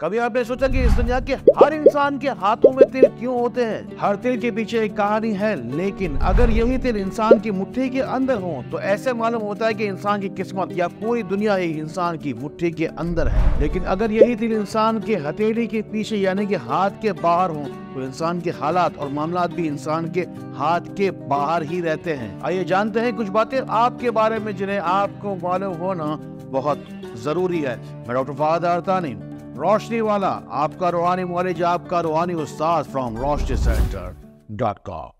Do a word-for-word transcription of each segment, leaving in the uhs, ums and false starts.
कभी आपने सोचा कि इस दुनिया के हर इंसान के हाथों में तिल क्यों होते हैं? हर तिल के पीछे एक कहानी है, लेकिन अगर यही तिल इंसान की मुट्ठी के अंदर हो तो ऐसे मालूम होता है कि इंसान की किस्मत या पूरी दुनिया ही इंसान की मुट्ठी के अंदर है। लेकिन अगर यही तिल इंसान के हथेली के पीछे यानी कि हाथ के बाहर हो तो इंसान के हालात और मामलात भी इंसान के हाथ के बाहर ही रहते हैं। आइए जानते हैं कुछ बातें आपके बारे में जिन्हें आपको मालूम होना बहुत जरूरी है। मैं डॉक्टर फहद अरतानी, रोशनी वाला, आपका रूहानी मौलिज, आपका रूहानी उस्ताद from Roshni centre dot com.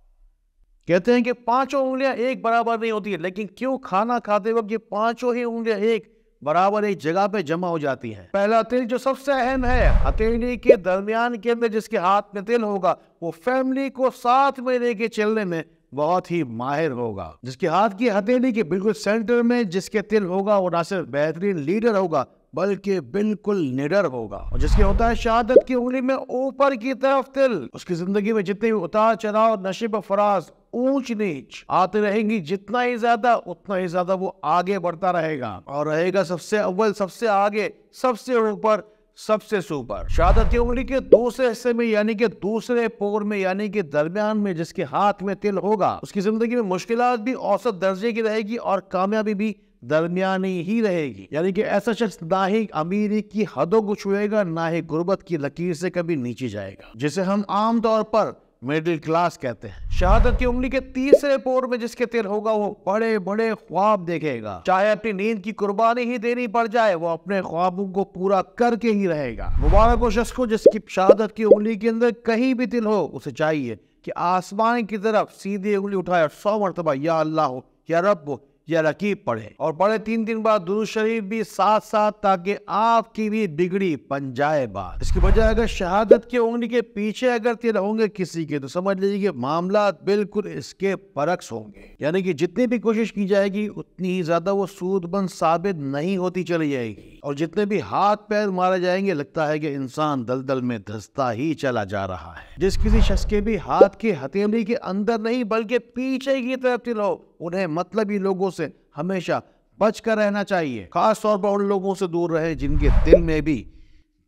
कहते हैं कि पांचों उंगलियां एक बराबर नहीं होती है, लेकिन क्यों खाना खाते वक्त ये पांचों ही उंगलियां एक बराबर एक जगह पे जमा हो जाती हैं? पहला तिल जो सबसे अहम है, हथेली के दरमियान के अंदर जिसके हाथ में तिल होगा वो फैमिली को साथ में लेके चलने में बहुत ही माहिर होगा। जिसके हाथ की हथेली के बिल्कुल सेंटर में जिसके तिल होगा वो ना सिर्फ बेहतरीन लीडर होगा बल्कि बिल्कुल निडर होगा। और जिसके होता है शहादत की उंगली में ऊपर की तरफ तिल, उसकी जिंदगी में जितने भी उतार चढ़ाव, नशीब फराज, ऊंच नीच आते रहेंगी, जितना ही ज्यादा उतना ही ज्यादा वो आगे बढ़ता रहेगा और रहेगा सबसे अव्वल, सबसे आगे, सबसे ऊपर, सबसे सुपर। शहादत की उंगली के दूसरे हिस्से में यानी कि दूसरे पोर में यानी कि दरमियान में जिसके हाथ में तिल होगा उसकी जिंदगी में मुश्किलात भी औसत दर्जे की रहेगी और कामयाबी भी दरमियानी ही रहेगी। यानी कि ऐसा शख्स ना ही अमीरी की हदों को छुएगा ना ही गुर्बत की लकीर से कभी नीचे जाएगा, जिसे हम आमतौर पर मिडिल क्लास कहते हैं। शहादत की उंगली के तीसरे पोर में जिसके तिल होगा वो बड़े बड़े ख्वाब देखेगा, चाहे अपनी नींद की कुर्बानी ही देनी पड़ जाए वो अपने ख्वाबों को पूरा करके ही रहेगा। मुबारक हो शख्स को जिसकी शहादत की उंगली के अंदर कहीं भी तिल हो, उसे चाहिए कि आसमान की तरफ सीधी उंगली उठाए सौ मरतबा या अल्लाह या रब या रकीब पढ़े और पढ़े तीन दिन बाद दुरूद शरीफ भी साथ साथ, ताकि आपकी भी बिगड़ी बन जाए बात। इसके बजाय अगर शहादत की उंगली के पीछे अगर तिल होंगे किसी के तो समझ लीजिए कि मामला बिल्कुल इसके बरक्स होंगे। यानी कि जितनी भी कोशिश की जाएगी उतनी ही ज्यादा वो सूदबंद साबित नहीं होती चली जाएगी और जितने भी हाथ पैर मारे जाएंगे लगता है कि इंसान दलदल में धंसता ही चला जा रहा है। जिस किसी शख्स के भी हाथ के हथेली के अंदर नहीं बल्कि पीछे की तरफ तिल हो, उन्हें मतलबी लोगों से हमेशा बचकर रहना चाहिए। खास तौर पर उन लोगों से दूर रहे जिनके दिल में भी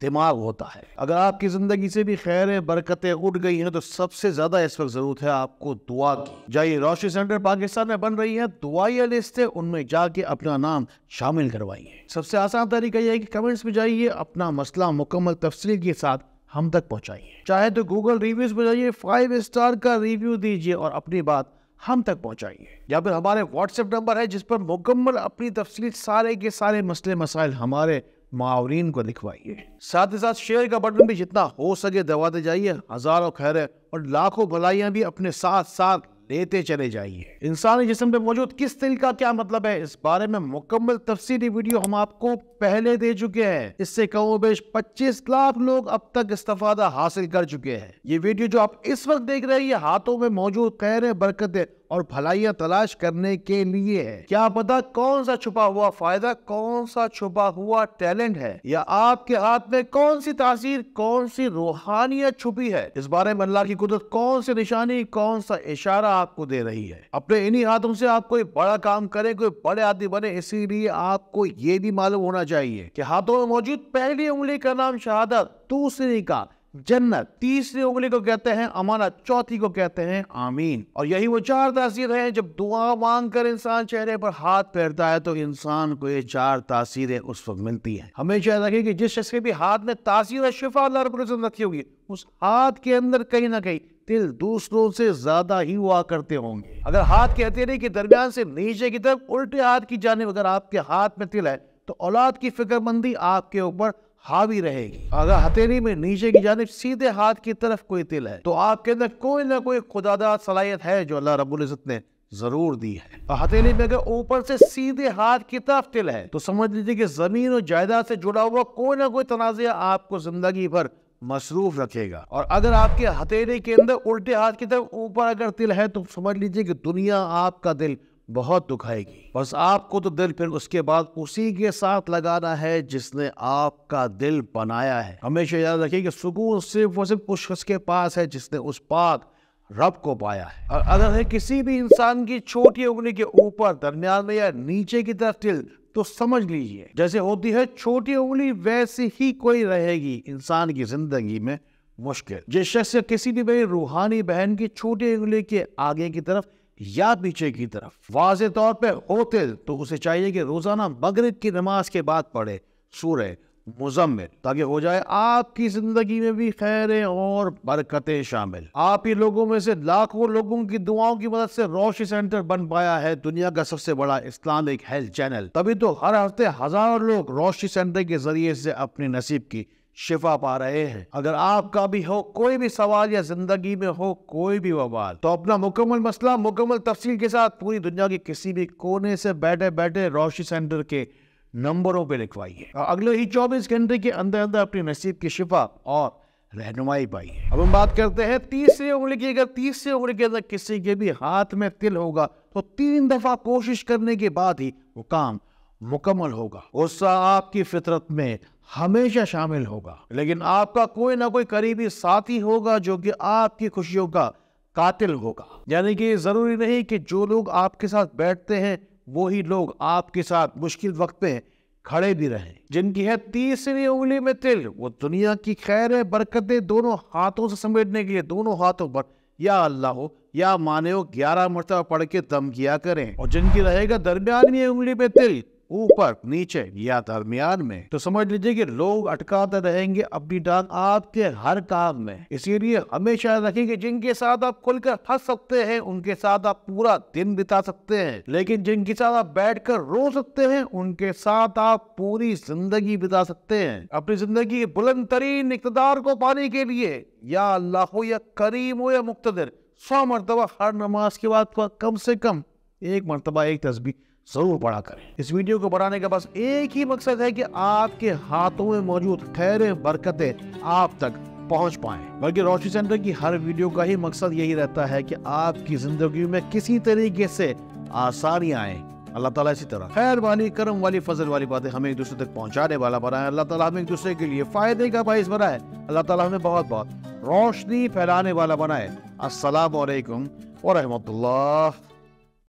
दिमाग होता है। अगर आपकी जिंदगी से भी खैर बरकतें उठ गई हैं तो सबसे ज्यादा इस वक्त जरूरत है आपको दुआ की। जाइए, रोशनी सेंटर पाकिस्तान में बन रही है दुआया लिस्ट, उनमें जाके अपना नाम शामिल करवाइए। सबसे आसान तरीका यह है कि कमेंट्स में जाइए, अपना मसला मुकम्मल तफसील के साथ हम तक पहुँचाइए। चाहे तो गूगल रिव्यूज में जाइए, फाइव स्टार का रिव्यू दीजिए और अपनी बात हम तक पहुंचाइए। या फिर हमारे व्हाट्सएप नंबर है जिस पर मुकम्मल अपनी तफसील सारे के सारे मसले मसाइल हमारे मावरीन को लिखवाइए। साथ ही साथ शेयर का बटन भी जितना हो सके दबाते जाइए। हजारों खैरें और लाखों भलाइयां भी अपने साथ साथ लेते चले जाइए। इंसानी जिस्म पे मौजूद किस तिल का क्या मतलब है, इस बारे में मुकम्मल तफसीली वीडियो हम आपको पहले दे चुके हैं। इससे कमो बेश पच्चीस लाख लोग अब तक इस्तफादा हासिल कर चुके हैं। ये वीडियो जो आप इस वक्त देख रहे हैं ये हाथों में मौजूद खैर बरकतें और भलाइयां तलाश करने के लिए है। क्या पता कौन सा छुपा हुआ फायदा, कौन सा छुपा हुआ टैलेंट है या आपके हाथ में कौन सी तासीर, कौन सी रूहानियत छुपी है, इस बारे में अल्लाह की कुदरत कौन सी निशानी, कौन सा इशारा आपको दे रही है। अपने इन्हीं हाथों से आप कोई बड़ा काम करें, कोई बड़े आदमी बने, इसीलिए आपको ये भी मालूम होना चाहिए कि हाथों में मौजूद पहली उंगली का नाम शहादत, दूसरी का जन्नत, तीसरी उंगली को कहते हैं अमानत, चौथी को कहते हैं आमीन। और यही वो चार तासीरें हैं जब दुआ मांग कर इंसान चेहरे पर हाथ फेरता है तो इंसान को ये चार तासीरें उस वक्त मिलती हैं। हमेशा रखें कि जिस शख्स के भी हाथ में तासीर शिफा अल्लाह रब्बुल इज्जत रखी होगी उस हाथ के अंदर कहीं ना कहीं तिल दूसरों से ज्यादा ही हुआ करते होंगे। अगर हाथ के हथेली के दरमियान से नीचे की तरफ उल्टे हाथ की जानिब अगर आपके हाथ में तिल है तो औलाद की फिक्रमंदी आपके ऊपर हावी रहेगी। अगर हथेली में नीचे की जानिब सीधे हाथ की तरफ कोई तिल है तो आपके अंदर कोई ना कोई खुदादात सलाहियत है जो अल्लाह रब्बुल इज्जत ने जरूर दी है। और हथेली में अगर ऊपर से सीधे हाथ की तरफ तिल है तो समझ लीजिए कि जमीन और जायदाद से जुड़ा हुआ कोई ना कोई तनाज़ा आपको जिंदगी भर मसरूफ रखेगा। और अगर आपके हथेली के अंदर उल्टे हाथ की तरफ ऊपर अगर तिल है तो समझ लीजिए कि दुनिया आपका दिल बहुत दुखाएगी। बस आपको तो दिल फिर उसके बाद उसी के साथ लगाना है जिसने आपका दिल बनाया है। हमेशा याद रखिए कि सुकून सिर्फ और सिर्फ उस शख्स के पास है जिसने उस पाक रब को पाया है। और अगर किसी भी इंसान की छोटी उंगली के ऊपर, दरमियान में या नीचे की तरफ तिल, तो समझ लीजिए जैसे होती है छोटी उंगली वैसी ही कोई रहेगी इंसान की जिंदगी में मुश्किल। जिस शख्स किसी भी मेरी रूहानी बहन की छोटी उंगली के आगे की तरफ या पीछे की तरफ वाज़े तौर पे होते तो उसे चाहिए कि रोजाना मगरिब की नमाज के बाद पढ़े सूरह मुज़म्मिल, ताकि हो जाए आपकी जिंदगी में भी खैरें और बरकतें शामिल। आप ही लोगों में से लाखों लोगों की दुआओं की मदद से रोशनी सेंटर बन पाया है दुनिया का सबसे बड़ा इस्लामिक हेल्थ चैनल। तभी तो हर हफ्ते हजारों लोग रोशनी सेंटर के जरिए से अपने नसीब की शिफा पा रहे हैं। अगर आपका भी हो कोई भी सवाल या जिंदगी में हो कोई भी वबाल, तो अपना मुकम्मल मसला मुकम्मल तफसील के साथ पूरी दुनिया के किसी भी कोने से बैठे बैठे रोशनी सेंटर के नंबरों पे लिखवाइए। अगले ही चौबीस घंटे के अंदर अंदर अपने नसीब की शिफा और रहनुमाई पाइए। अब हम बात करते हैं तीसरी उंगली की। अगर तीसरी उंगली के अंदर किसी के भी हाथ में तिल होगा तो तीन दफा कोशिश करने के बाद ही वो काम मुकम्मल होगा। गुस्सा आपकी फितरत में हमेशा शामिल होगा, लेकिन आपका कोई ना कोई करीबी साथी होगा जो कि आपकी खुशियों का कातिल होगा। यानी कि जरूरी नहीं कि जो लोग आपके साथ बैठते हैं वही लोग आपके साथ मुश्किल वक्त में खड़े भी रहे। जिनकी है तीसरी उंगली में तिल, वो दुनिया की खैर बरकतें दोनों हाथों से समेटने के लिए दोनों हाथों पर या अल्लाह हो या माने हो ग्यारह मरतबा पढ़ के दम किया करें। और जिनकी रहेगा दरमियानी उंगली में तिल, ऊपर नीचे या दरमियान में, तो समझ लीजिए कि लोग अटकाते रहेंगे अपनी टांग आपके हर काम में। इसीलिए हमेशा रखें कि जिनके साथ आप खुलकर हंस सकते हैं उनके साथ आप पूरा दिन बिता सकते हैं, लेकिन जिनके साथ आप बैठकर रो सकते हैं उनके साथ आप पूरी जिंदगी बिता सकते हैं। अपनी जिंदगी के बुलंद तरीन इक़्तिदार को पाने के लिए या अल्लाह हो या करीम हो या मुक़्तदिर, सौ मरतबा हर नमाज के बाद कम से कम एक मरतबा एक तस्बीह जरूर पढ़ा करें। इस वीडियो को बनाने का बस एक ही मकसद है कि आपके हाथों में मौजूद खैर बरकतें आप तक पहुंच पाएं। बल्कि रोशनी सेंटर की हर वीडियो का ही मकसद यही रहता है कि आपकी जिंदगी में किसी तरीके से आसानी आए। अल्लाह ताला इसी तरह खैर वाली, करम वाली, फजल वाली बातें हमें एक दूसरे तक पहुँचाने वाला बनाए। अल्लाह ताला हमें एक दूसरे के लिए फायदे का बाइस बनाए। अल्लाह ताला हमें बहुत बहुत रोशनी फैलाने वाला बनाए। अस्सलाम वालेकुम व रहमतुल्लाह।